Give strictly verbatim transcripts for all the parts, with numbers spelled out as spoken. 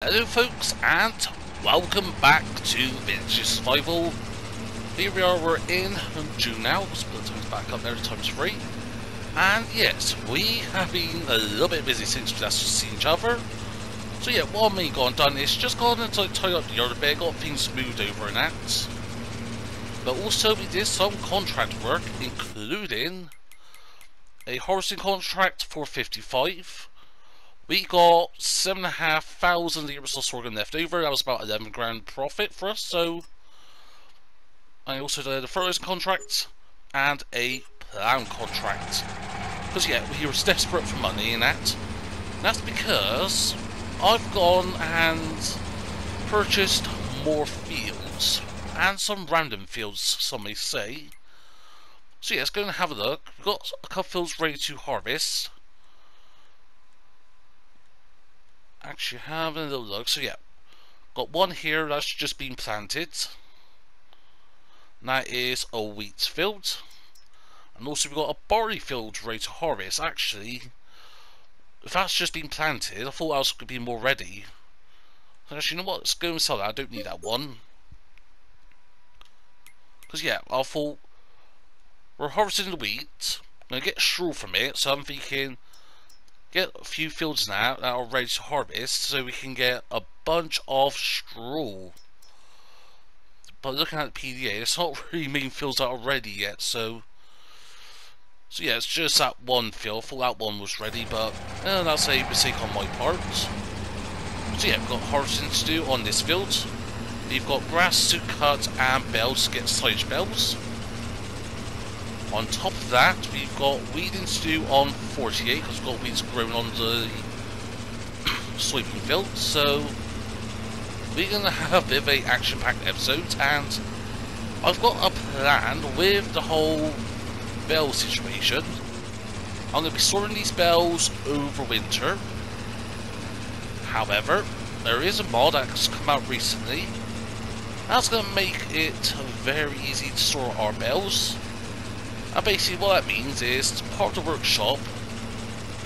Hello folks, and welcome back to Vintage Survival. Here we are, we're in June now, because put times back up there, times three. And yes, we have been a little bit busy since we last seen each other. So yeah, what me gone done is just gone and tied up the other bit, got things moved over and that. But also we did some contract work, including a harvesting contract for fifty-five. We got seven and a half thousand liters of sorghum left over. That was about eleven grand profit for us. So I also did a furrows contract and a plow contract, because yeah, he was desperate for money in that. And that's because I've gone and purchased more fields, and some random fields, some may say. So yeah, let's go and have a look. We've got a couple fields ready to harvest. Actually having a little look. So yeah, got one here that's just been planted, and that is a wheat field, and also we've got a barley field ready to harvest. Actually, if that's just been planted, I thought else could be more ready. Actually, you know what, let's go and sell that. I don't need that one, because yeah, I thought we're harvesting the wheat, I'm going to get straw from it, so I'm thinking get a few fields now that are ready to harvest so we can get a bunch of straw. But looking at the P D A, it's not really main fields that are ready yet, so so yeah, it's just that one field. I thought that one was ready, but eh, that's a mistake on my part. So yeah, we've got harvesting to do on this field. We've got grass to cut and bells to get silage bells. On top of that, we've got weeding to do on forty-eight, because we've got weeds growing on the soybean field, so we're going to have a bit of an action-packed episode. And I've got a plan with the whole bell situation. I'm going to be sorting these bells over winter. However, there is a mod that's come out recently that's going to make it very easy to sort our bells. And basically what that means is part of the workshop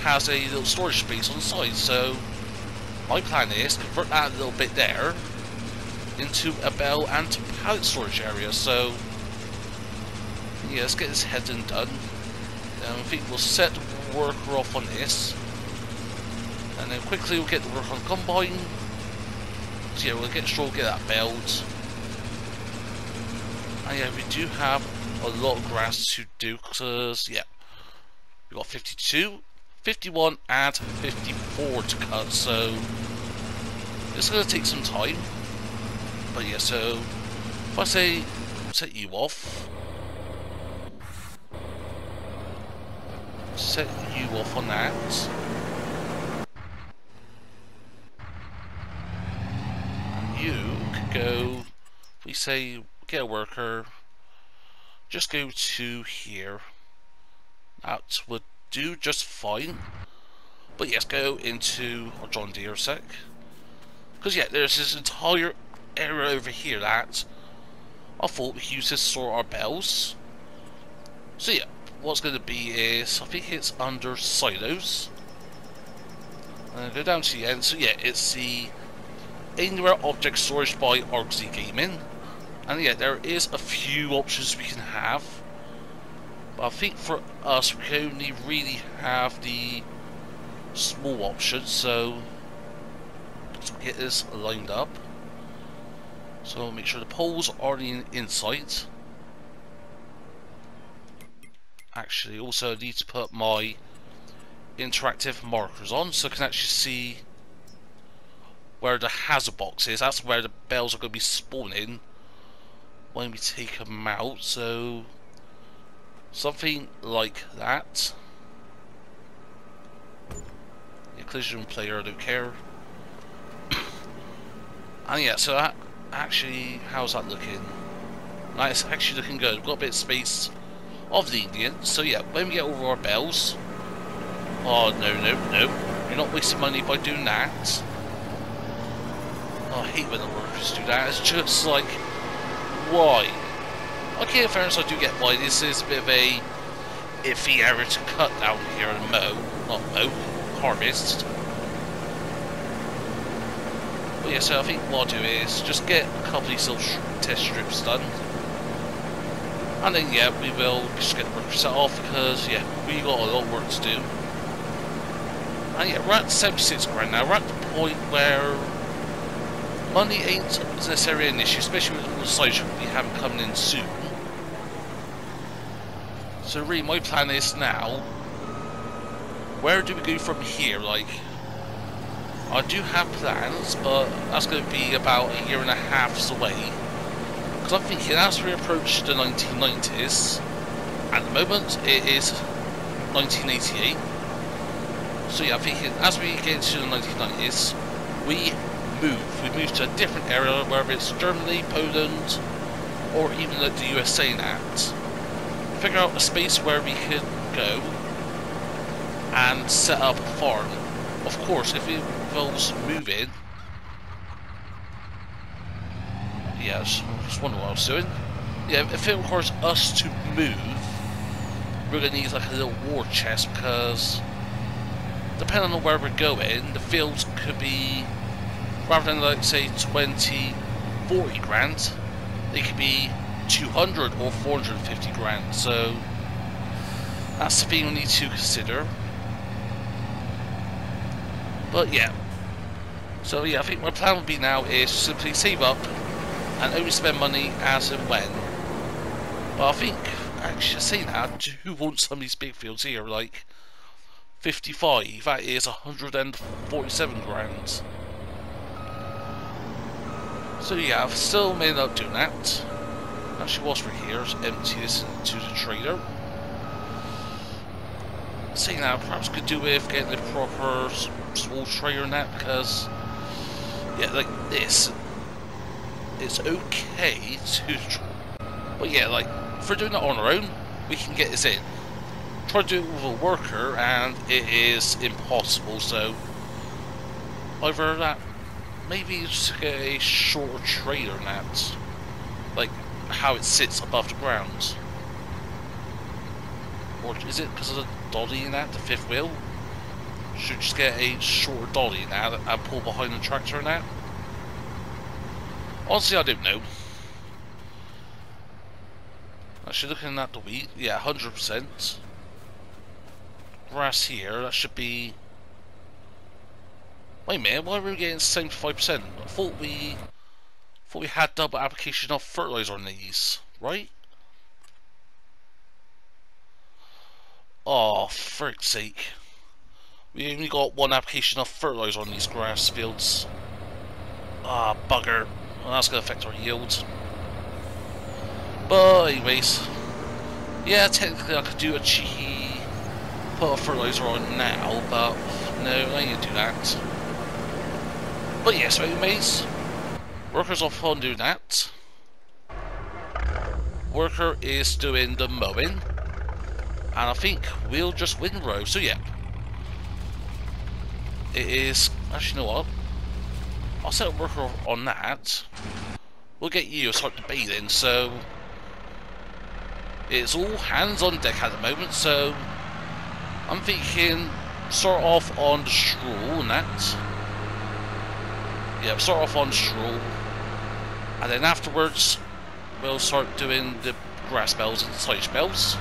has a little storage space on the side, so my plan is convert that little bit there into a bell and pallet storage area. So yeah, let's get this head and done. And I think we'll set the worker off on this, and then quickly we'll get the work on the combine. So yeah, we'll get sure we'll get that belt. And yeah, we do have a lot of grass to do, because yeah, we got fifty-two, fifty-one and fifty-four to cut, so it's going to take some time. But yeah, so if I say set you off, set you off on that, and you could go, we say get a worker, just go to here. That would do just fine. But yes, go into our John Deere sec, because yeah, there's this entire area over here that I thought we used to sort our bells. So yeah, what's going to be is, I think it's under silos, and go down to the end. So yeah, it's the Anywhere Object Storage by Arc-Z Gaming. And yeah, there is a few options we can have, but I think for us we can only really have the small option, so let's get this lined up. So make sure the poles are in insight. Actually, also I need to put my interactive markers on so I can actually see where the hazard box is. That's where the bells are going to be spawning when we take them out, so something like that. The collision player, I don't care. And yeah, so that actually, how's that looking? That's actually looking good. We've got a bit of space of the Indian, so yeah, when we get all our bells, oh no, no, no, you're not wasting money by doing that. Oh, I hate when the workers do that. It's just like, why? Okay, in fairness, I do get why this is a bit of a iffy area to cut down here and mow, not mow, harvest. But yeah, so I think what I'll do is just get a couple of these little test strips done. And then, yeah, we will just get the work set off because, yeah, we got a lot of work to do. And yeah, we're at seventy-six grand now. We're at the point where money ain't necessarily an issue, especially with all the sides we have coming in soon. So really, my plan is now, where do we go from here? Like, I do have plans, but that's going to be about a year and a half's away. Because I'm thinking, as we approach the nineteen nineties, at the moment it is nineteen eighty-eight. So yeah, I'm thinking, as we get into the nineteen nineties, we move. We move to a different area, whether it's Germany, Poland, or even like the U S A now. Figure out a space where we could go and set up a farm. Of course, if it involves moving. Yeah, I just wonder what I was doing. Yeah, if it requires us to move, we're going to need like a little war chest because, depending on where we're going, the fields could be, rather than like say twenty, forty grand, they could be two hundred or four hundred fifty grand. So that's the thing we need to consider. But yeah, so yeah, I think my plan would be now is simply save up and only spend money as and when. But I think, actually saying that, who wants some of these big fields here? Like fifty-five, that is one hundred forty-seven grand. So yeah, I've still made up doing that. Actually, whilst we're here, let's empty this into the trailer. Saying that, perhaps could do with getting the proper small trailer and that, because yeah, like this, it's okay to, but yeah, like if we're doing it on our own, we can get this in. Try to do it with a worker, and it is impossible. So either that, maybe just get a shorter trailer than that, like how it sits above the ground, or is it because of the dolly in that, the fifth wheel? Should just get a shorter dolly in that and pull behind the tractor in that. Honestly, I don't know. Actually, looking at the wheat, yeah, one hundred percent. Grass here, that should be... Wait a minute, why are we getting seventy-five percent? I thought we... thought we had double application of fertilizer on these, right? Oh, frick's sake. We only got one application of fertilizer on these grass fields. Ah, bugger. Well, that's going to affect our yields. But anyways, yeah, technically I could do a cheeky put a fertilizer on now, but no, I need to do that. But yes, yeah, so anyways, workers off on doing that. Worker is doing the mowing, and I think we'll just windrow. So yeah, it is actually, you know what? I'll set a worker on that. We'll get you a sort of bathing, so it's all hands on deck at the moment, so I'm thinking start off on the straw and that. Yeah, start off on straw, and then afterwards we'll start doing the grass bells and the silage bells.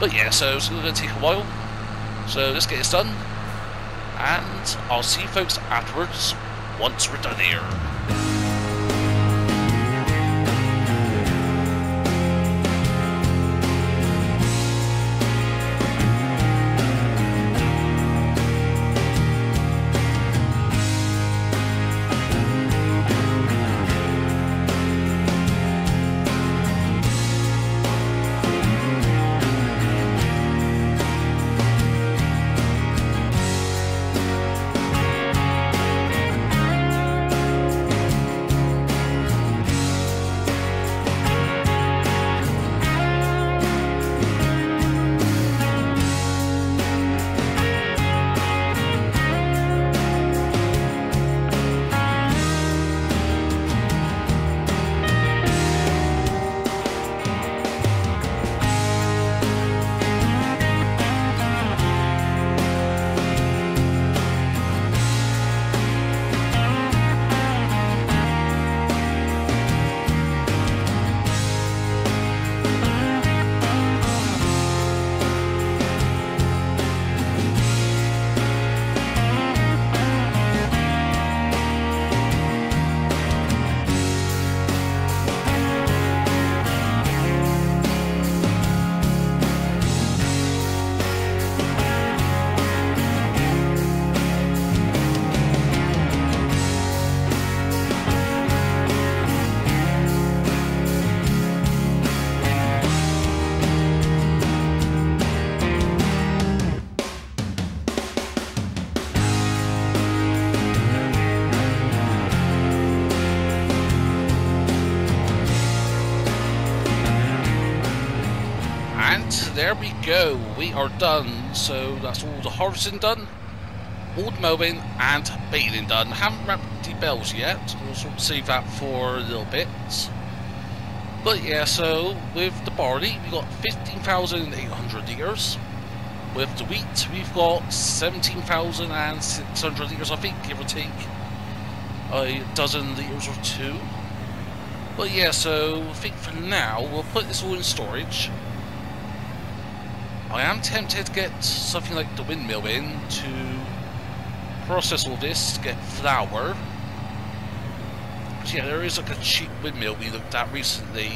But yeah, so it's gonna take a while. So let's get this done, and I'll see you folks afterwards. Once we're done here. there we go. We are done. So that's all the harvesting done, all the mowing and baling done. Haven't wrapped the bells yet. We'll sort of save that for a little bit. But yeah, so with the barley, we got fifteen thousand eight hundred litres. With the wheat, we've got seventeen thousand six hundred litres, I think, give or take a dozen litres or two. But yeah, so I think for now, we'll put this all in storage. I am tempted to get something like the windmill in to process all this, to get flour. Yeah, there is like a cheap windmill we looked at recently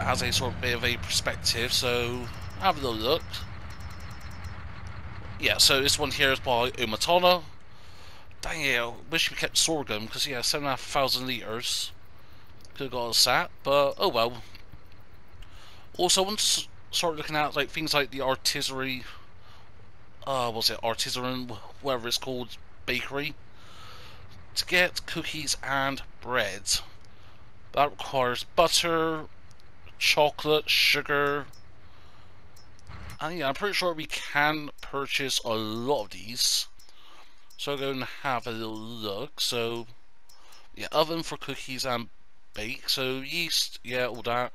as a sort of bit of a perspective, so have a little look. Yeah, so this one here is by Umatana. Dang it, I wish we kept sorghum, because yeah, seven thousand five hundred litres. Could have got us that, but oh well. Also, I want to start looking at like things like the artisanal, uh, what's it, artisan, whatever it's called, bakery, to get cookies and bread. That requires butter, chocolate, sugar, and yeah, I'm pretty sure we can purchase a lot of these, so I'm going to have a little look. So yeah, oven for cookies and bake, so yeast, yeah, all that.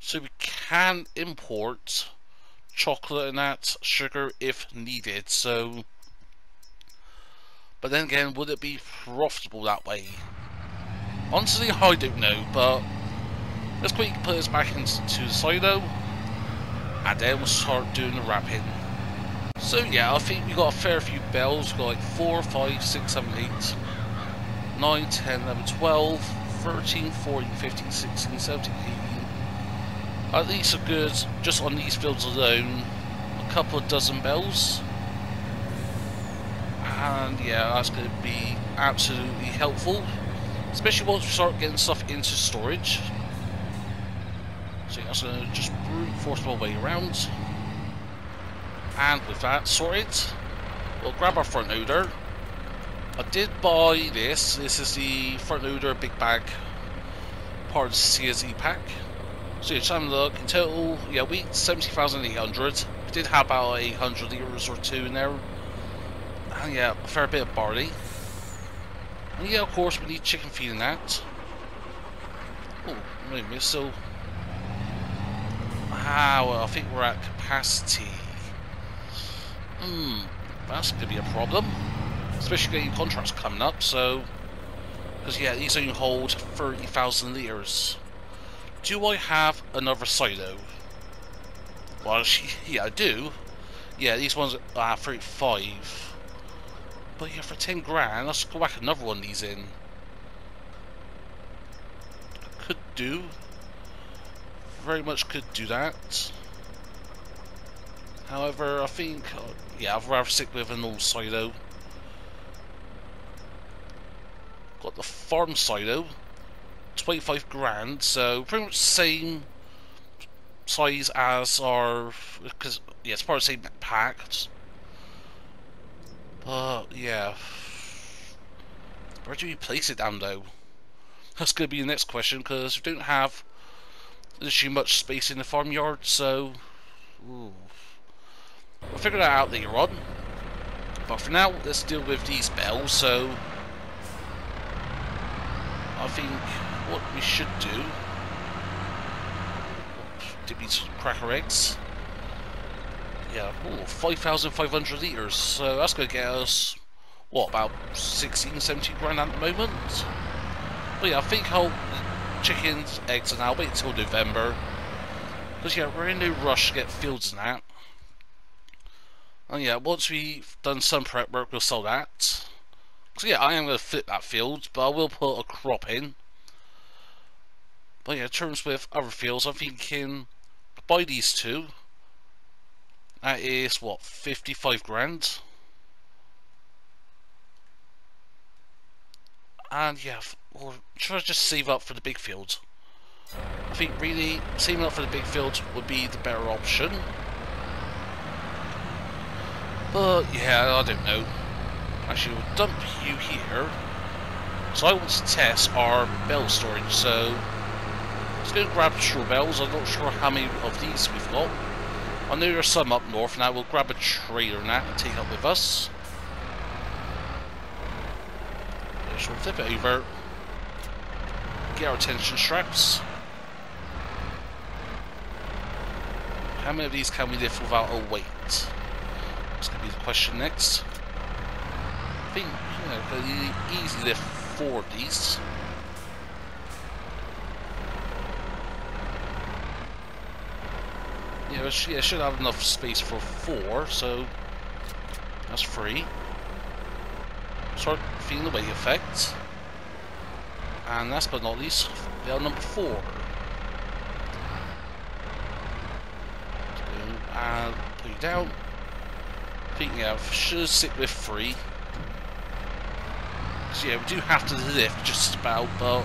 So we can import chocolate and that, sugar if needed, so. But then again, would it be profitable that way? Honestly, I don't know, but let's quickly put this back into the silo, and then we'll start doing the wrapping. So yeah, I think we got a fair few bells. We got like four, five, six, seven, eight, nine, ten, eleven, twelve, thirteen, fourteen, fifteen, sixteen, seventeen, eighteen. At least a good, just on these fields alone, a couple of dozen bells. And yeah, that's going to be absolutely helpful, especially once we start getting stuff into storage. So yeah, I'm going to just brute force my way around, and with that sorted, we'll grab our front loader. I did buy this. This is the front loader big bag part of the C S E pack. So yeah, just have a look. In total, yeah, wheat seventy thousand eight hundred. We did have about eight hundred litres or two in there. And yeah, a fair bit of barley. And yeah, of course, we need chicken feed and that. Oh, maybe we're still. Ah, well, I think we're at capacity. Hmm, that's going to be a problem. Especially getting contracts coming up, so. Because yeah, these only hold thirty thousand litres. Do I have another silo? Well, yeah, I do. Yeah, these ones are thirty-five. But yeah, for ten grand, let's go back another one of these in. Could do. Very much could do that. However, I think, uh, yeah, I'd rather stick with an old silo. Got the farm silo. twenty-five grand, so pretty much the same size as our, because, yeah, it's part of the same pack. Uh, yeah. Where do we place it down though? That's going to be the next question, because we don't have literally much space in the farmyard, so. Ooh. We'll figure that out later on. But for now, let's deal with these bells, so. I think what we should do. Dip these cracker eggs. Yeah, ooh, five thousand five hundred litres, so that's going to get us, what, about sixteen, seventeen grand at the moment? But yeah, I think I'll chicken, eggs, and I'll wait until November. Because yeah, we're in no rush to get fields and that. And yeah, once we've done some prep work, we'll sell that. So yeah, I am going to flip that field, but I will put a crop in. But yeah, in terms with other fields, I'm thinking buy these two. That is what, fifty-five grand, and yeah, or should I just save up for the big field? I think really saving up for the big field would be the better option. But yeah, I don't know. Actually, we'll dump you here. So I want to test our bell storage. So Let's go grab straw bales. I'm not sure how many of these we've got. I know there's some up north, and I will grab a trailer and that and take up with us. We'll flip it over, get our tension straps. How many of these can we lift without a weight? That's going to be the question next. I think, you know, I can easily lift four of these. Yeah, I should have enough space for four, so that's three. Start feeling the weight effect. And last but not least, bale number four. And put it down. Thinking out, should sit with three. So yeah, we do have to lift just about, but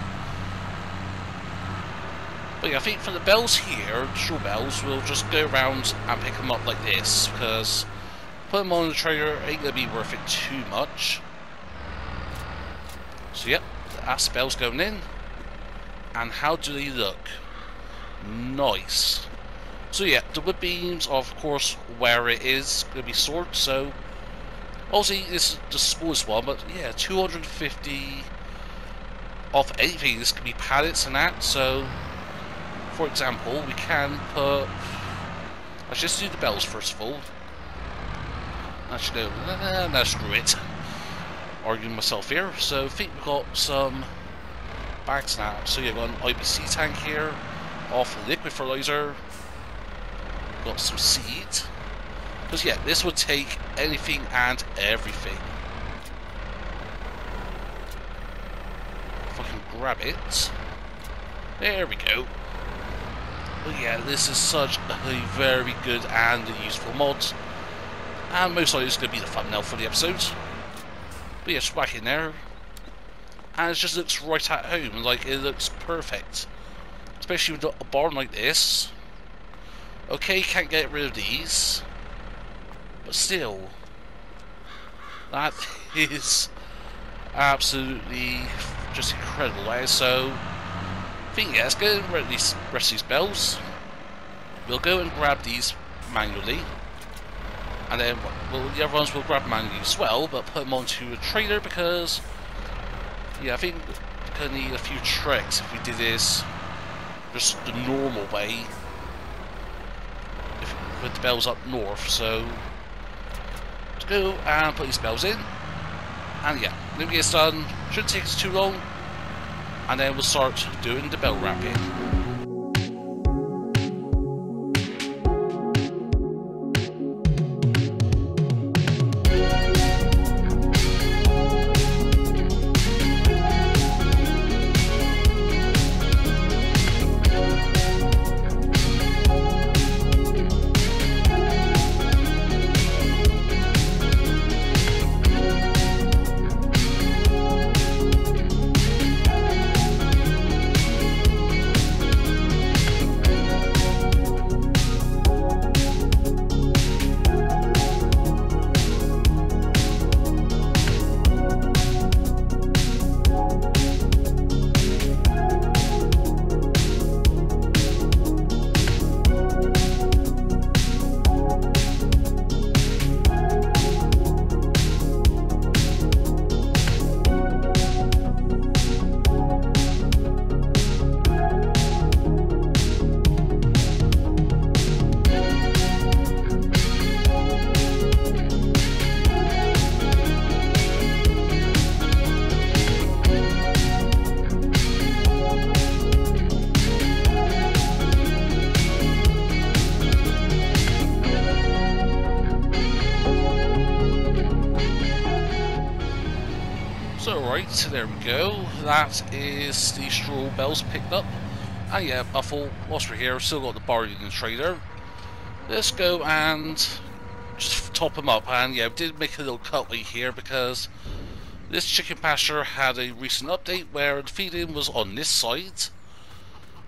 but yeah, I think for the bells here, straw bells, we'll just go around and pick them up like this, because put them on the trailer ain't gonna be worth it too much. So yep, our spell's going in. And how do they look? Nice. So yeah, the wood beams are of course where it is going to be stored, so obviously this is the smallest one, but yeah, two hundred fifty of anything. This could be pallets and that, so for example, we can put... Let's just do the bells first of all. Actually no, no, no, no screw it. Arguing myself here, so I think we've got some bags now. So you've got an I B C tank here, off liquid fertilizer, got some seed, because yeah, this would take anything and everything. If I can grab it, there we go. But yeah, this is such a very good and useful mod, and most likely it's going to be the thumbnail for the episode. But yeah, it's back in there, and it just looks right at home. Like, it looks perfect, especially with a barn like this. Okay, can't get rid of these, but still, that is absolutely just incredible. Eh? So, I think yeah, let's go and get these rest of these bells. We'll go and grab these manually. And then well, the other ones will grab manually as well, but put them onto a trailer because, yeah, I think we're going to need a few tricks if we do this just the normal way if we put the bells up north. So let's go and put these bells in. And yeah, then we get done. Shouldn't take us too long. And then we'll start doing the bell wrapping. So there we go, that is the straw bales picked up. And yeah, I thought whilst we're here, I've still got the barley in the trailer. Let's go and just top them up. And yeah, we did make a little cutaway here because this chicken pasture had a recent update where the feeding was on this side,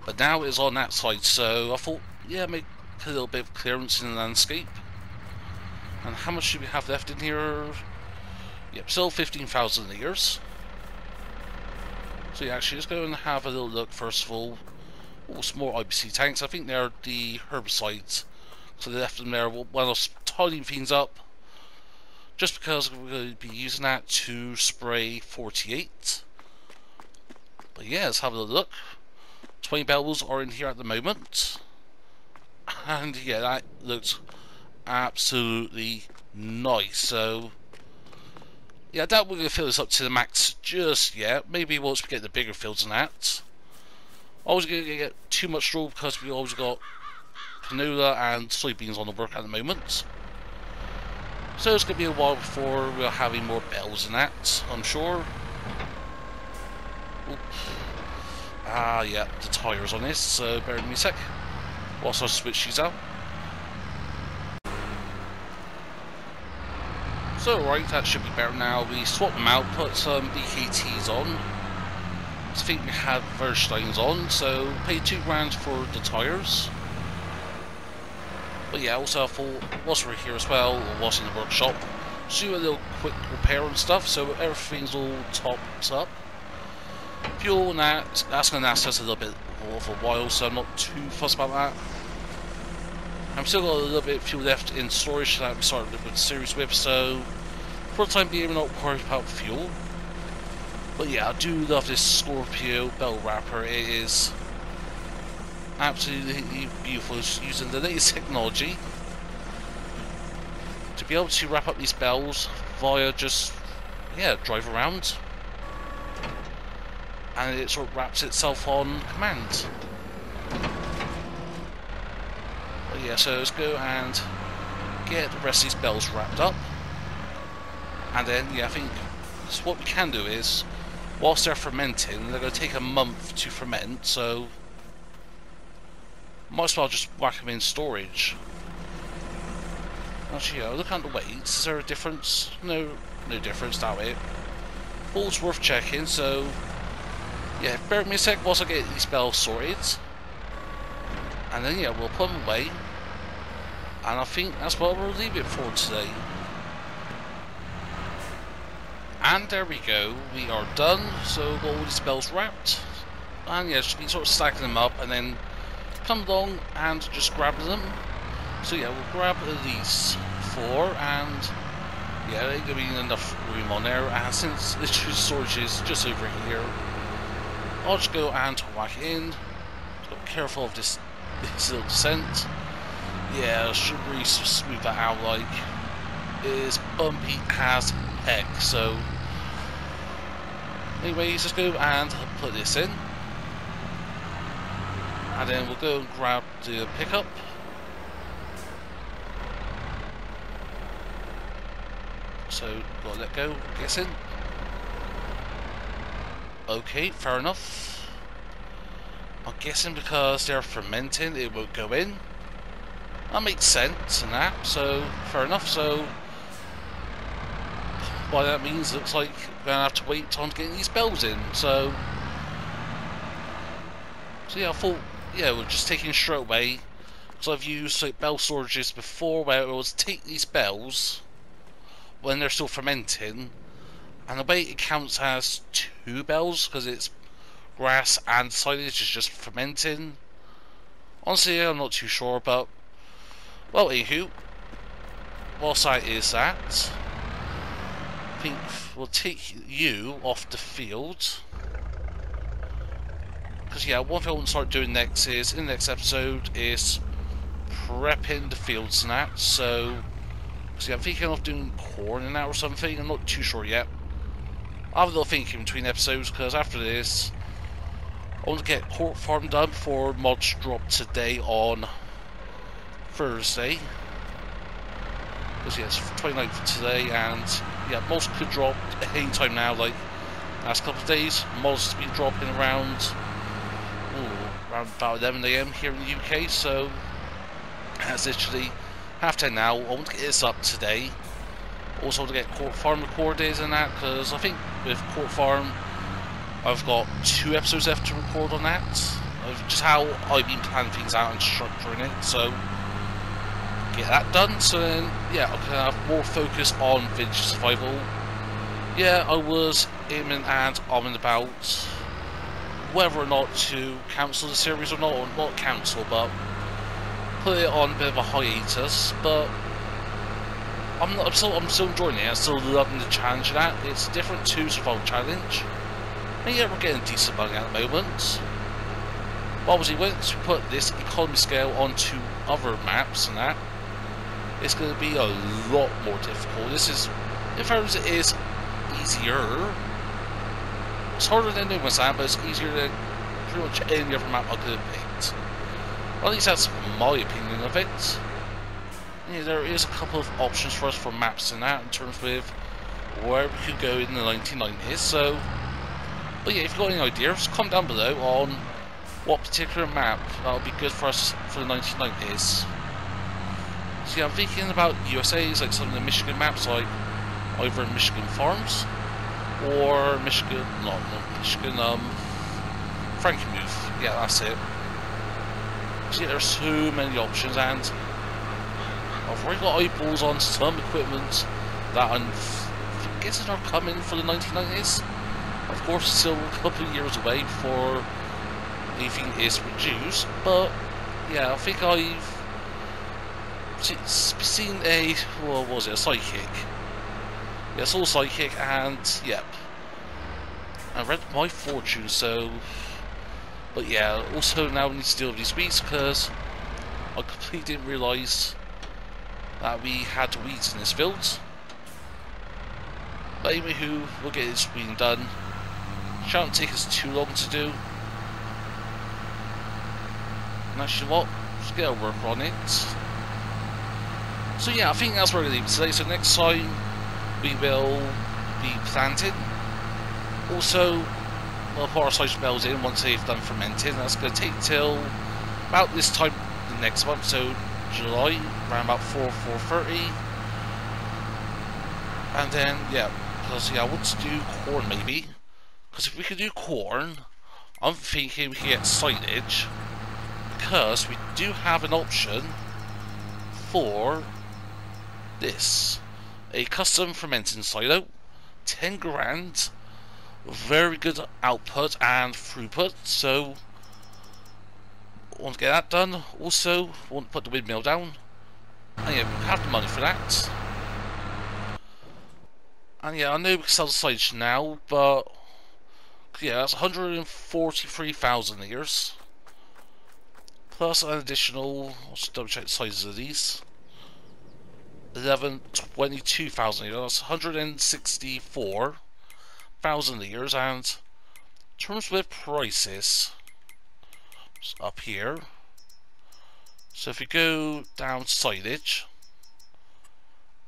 but now it's on that side, so I thought, yeah, make a little bit of clearance in the landscape. And how much do we have left in here? Yep, still fifteen thousand litres. So yeah, actually, let's go and have a little look first of all also more I B C tanks. I think they're the herbicides, so they left them there while I was tidying things up, just because we're going to be using that to spray forty-eight. But yeah, let's have a look. twenty bells are in here at the moment, and yeah, that looks absolutely nice. So yeah, I doubt we're going to fill this up to the max just yet. Maybe once we get the bigger fields than that. Always going to get too much straw because we always got canola and soybeans on the work at the moment. So it's going to be a while before we're having more bells than that, I'm sure. Oop. Ah, yeah, the tyre's on this, so bear with me a sec whilst I switch these out. So right, that should be better now. We swap them out, put some B K Ts on. I think we had Versteins on, so pay two grand for the tyres. But yeah, also I thought, whilst we're here as well, or whilst in the workshop, just do a little quick repair and stuff, so everything's all topped up. Fuel, now that's going to last us a little bit more for a while, so I'm not too fussed about that. I've still got a little bit of fuel left in storage that we started the series with, so for the time being we're not worried about fuel. But yeah, I do love this Scorpio bell wrapper. It is absolutely beautiful. It's using the latest technology to be able to wrap up these bells via just, yeah, drive around, and it sort of wraps itself on command. Yeah, so let's go and get the rest of these bells wrapped up, and then yeah, I think so what we can do is, whilst they're fermenting, they're going to take a month to ferment, so might as well just whack them in storage. Actually, yeah, look at the weights. Is there a difference? No, no difference that way. All's worth checking. So yeah, bear with me a sec whilst I get these bells sorted, and then yeah, we'll put them away. And I think that's what we'll leave it for today. And there we go, we are done. So we've got all these bells wrapped. And yeah, just be sort of stacking them up and then come along and just grab them. So yeah, we'll grab at least four, and yeah, there's going to be enough room on there. And since this storage is just over here, I'll just go and whack in. Just got careful of this, this little descent. Yeah, I should really smooth that out, like, it is bumpy as heck, so... Anyways, let's go and put this in. And then we'll go and grab the pickup. So, gotta let go, I'm guessing. Okay, fair enough. I'm guessing because they're fermenting, it won't go in. That makes sense and that, so fair enough. So by that means it looks like we're gonna have to wait time to get these bells in, so so yeah, I thought yeah, we're just taking straight away, because I've used like bell storages before where it was take these bells when they're still fermenting, and the way it counts as two bells because it's grass and silage is just fermenting. Honestly, I'm not too sure, but well, anywho, whilst that is that, I think we'll take you off the field. Because yeah, one thing I want to start doing next is, in the next episode, is prepping the fields and that. So, cause yeah, I'm thinking of doing corn and that or something, I'm not too sure yet. I have a little thinking between episodes, because after this, I want to get Court Farm done before mods drop today on Thursday, because yeah, it's twenty-ninth for today, and yeah, mods could drop any time now, like last couple of days mods have been dropping around ooh, around about eleven A M here in the U K, so that's literally half ten now. I want to get this up today, also to get Court Farm recorded and that, because I think with Court Farm I've got two episodes left to record on that, of just how I've been planning things out and structuring it, so get that done, so then yeah, I can have more focus on Vintage Survival. Yeah, I was aiming and arming about whether or not to cancel the series or not, or not cancel, but put it on a bit of a hiatus. But I'm, I'm still I'm still enjoying it. I'm still loving the challenge of that. It's different to Survival Challenge, and yeah, we're getting decent money at the moment. But obviously, once we put this economy scale onto other maps and that, it's going to be a lot more difficult. This is, in fact, it is easier. It's harder than doing this map, but it's easier than pretty much any other map I could have picked. Well, at least that's my opinion of it. Yeah, there is a couple of options for us for maps and that, in terms with where we could go in the nineteen nineties, so... But yeah, if you've got any ideas, comment down below on what particular map that would be good for us for the nineteen nineties. So yeah, I'm thinking about U S A's, like some of the Michigan maps, like over in Michigan Farms, or Michigan, not, not Michigan, um, Frankenmuth, yeah, that's it. See, so yeah, there are so many options, and I've already got eyeballs on some equipment that I'm guessing are coming for the nineteen nineties. Of course, it's still a couple of years away before anything is produced, but yeah, I think I've seen a, well, what was it, a psychic? Yeah, it's all psychic, and yep, I read my fortune. So, but yeah, also now we need to deal with these weeds, because I completely didn't realise that we had weeds in this field. But anyway, who will get this weeding done? Shouldn't take us too long to do. And actually, what? Let's get a work on it. So yeah, I think that's where we're going to leave it today. So next time, we will be planting. Also, we'll put our social bells in once they've done fermenting. That's going to take till about this time the next month, so July, around about four, four thirty. And then, yeah, because yeah, I want to do corn maybe. Because if we can do corn, I'm thinking we can get silage. Because we do have an option for this. A custom fermenting silo, ten grand, very good output and throughput, so want to get that done. Also, want to put the windmill down, and yeah, we have the money for that. And yeah, I know we can sell the silage now, but yeah, that's one hundred forty-three thousand liters, plus an additional, let's double check the sizes of these, eleven, twenty-two thousand litres, that's one hundred sixty-four thousand litres, and in terms with prices, it's up here. So if we go down silage,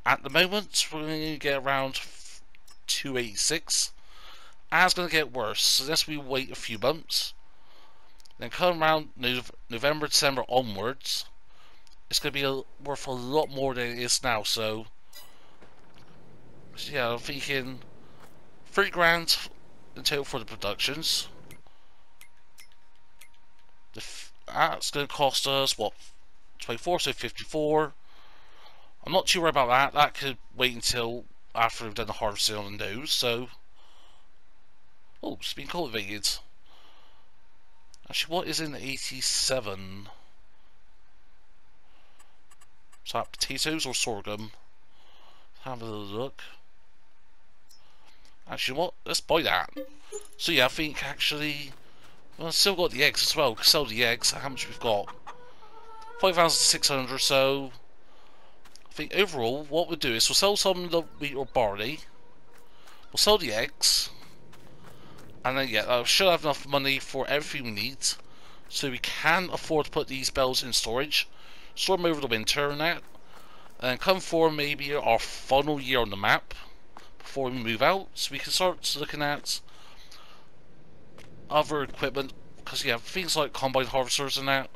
at the moment we're going to get around two eighty-six, and it's going to get worse, so unless we wait a few months, then come around November, December onwards, it's going to be a, worth a lot more than it is now, so... so yeah, I'm thinking... Three grand in total for the productions. The f that's going to cost us, what? twenty-four, so fifty-four. I'm not too worried about that. That could wait until after we've done the harvesting on the nose, so... Oh, it's been cultivated. Actually, what is in eighty-seven? Is that potatoes or sorghum? Have a look. Actually, what? Let's buy that. So yeah, I think actually... Well, I've still got the eggs as well. We can sell the eggs. How much we've got? five thousand six hundred, so... I think overall, what we'll do is we'll sell some of the wheat or barley. We'll sell the eggs. And then yeah, I should have enough money for everything we need. So we can afford to put these bells in storage. Store them over the winter and that, and then come for maybe our final year on the map before we move out, so we can start looking at other equipment, because you yeah, have things like combine harvesters and that.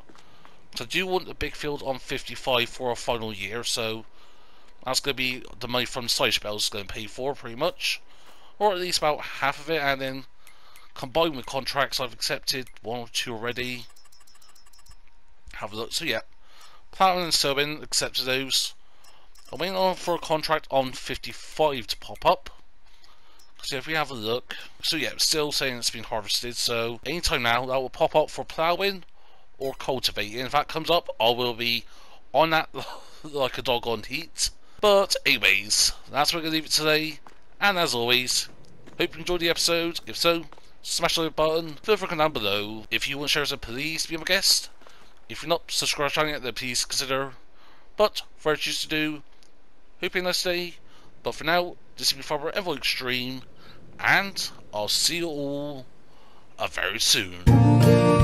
So I do want a big field on fifty-five for our final year, so that's going to be the money from silage bells is going to pay for pretty much, or at least about half of it, and then combined with contracts I've accepted one or two already. Have a look. So yeah, planting and sowing, accepted those. I'm waiting on for a contract on fifty-five to pop up. So if we have a look, so yeah, it's still saying it's been harvested, so anytime now that will pop up for ploughing or cultivating. If that comes up, I will be on that like a dog on heat. But anyways, that's where we're going to leave it today, and as always, hope you enjoyed the episode. If so, smash the like button, feel free to comment down below. If you want to share us, please be my guest. If you're not subscribed to the channel yet, then please consider. But, for what you choose to do, hope you have a nice day. But for now, this has been Farmer EnvoyXtreme, and I'll see you all very soon.